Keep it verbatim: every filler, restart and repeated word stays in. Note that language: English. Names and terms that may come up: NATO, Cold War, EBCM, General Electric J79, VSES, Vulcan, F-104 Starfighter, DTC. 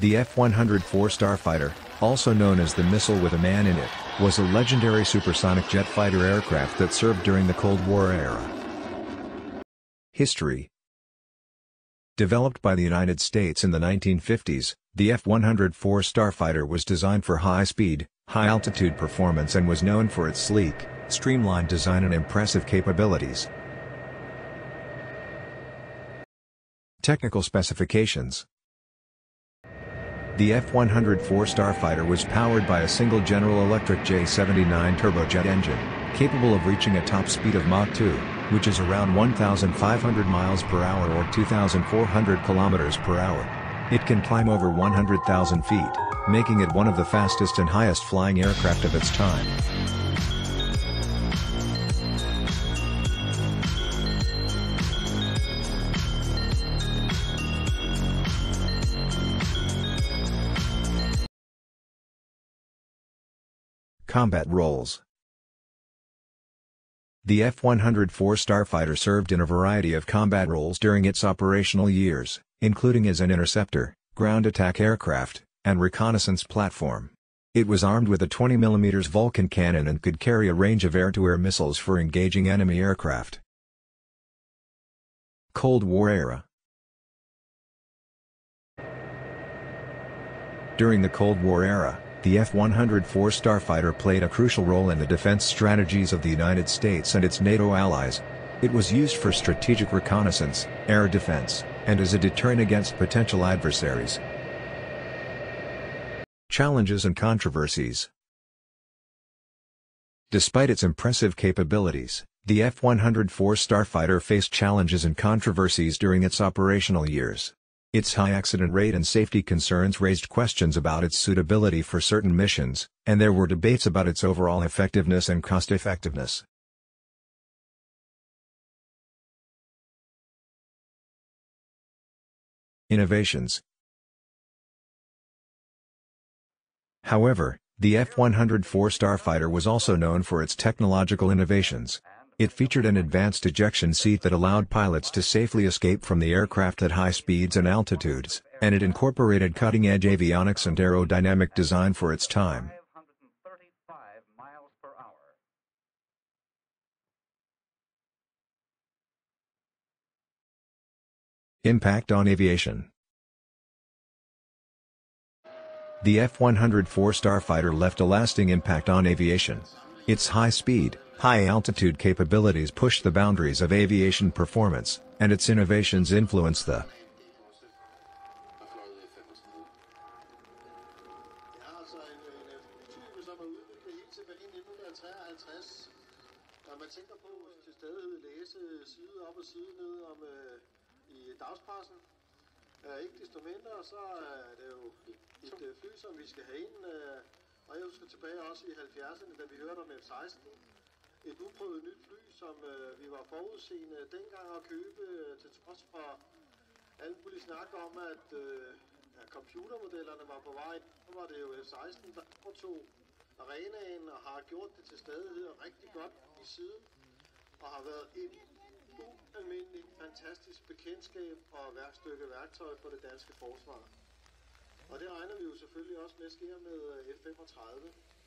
The F one oh four Starfighter, also known as the missile with a man in it, was a legendary supersonic jet fighter aircraft that served during the Cold War era. History. Developed by the United States in the nineteen fifties, the F one oh four Starfighter was designed for high-speed, high-altitude performance and was known for its sleek, streamlined design and impressive capabilities. Technical specifications. The F one oh four Starfighter was powered by a single General Electric J seventy-nine turbojet engine, capable of reaching a top speed of Mach two, which is around one thousand five hundred miles per hour or two thousand four hundred kilometers per hour. It can climb over one hundred thousand feet, making it one of the fastest and highest flying aircraft of its time. Combat roles. The F one oh four Starfighter served in a variety of combat roles during its operational years, including as an interceptor, ground attack aircraft, and reconnaissance platform. It was armed with a twenty millimeter Vulcan cannon and could carry a range of air-to-air missiles for engaging enemy aircraft. Cold War era. During the Cold War era, the F one oh four Starfighter played a crucial role in the defense strategies of the United States and its NATO allies. It was used for strategic reconnaissance, air defense, and as a deterrent against potential adversaries. Challenges and controversies. Despite its impressive capabilities, the F one oh four Starfighter faced challenges and controversies during its operational years. Its high accident rate and safety concerns raised questions about its suitability for certain missions, and there were debates about its overall effectiveness and cost-effectiveness. Innovations. However, the F one oh four Starfighter was also known for its technological innovations. It featured an advanced ejection seat that allowed pilots to safely escape from the aircraft at high speeds and altitudes, and it incorporated cutting-edge avionics and aerodynamic design for its time. Impact on aviation. The F one oh four Starfighter left a lasting impact on aviation. Its high speed, high-altitude capabilities pushed the boundaries of aviation performance, and its innovations influenced the et uprøvet nyt fly, som øh, vi var forudseende dengang at købe, øh, til trods for alle mulige snakker om, at øh, ja, computermodellerne var på vej. Så var det jo F seksten, der overtog arenaen og har gjort det til stadighed rigtig godt i siden, og har været et ualmindeligt fantastisk bekendtskab og værkstykke værktøj for det danske forsvar. Og det regner vi jo selvfølgelig også med sker med F femogtredive.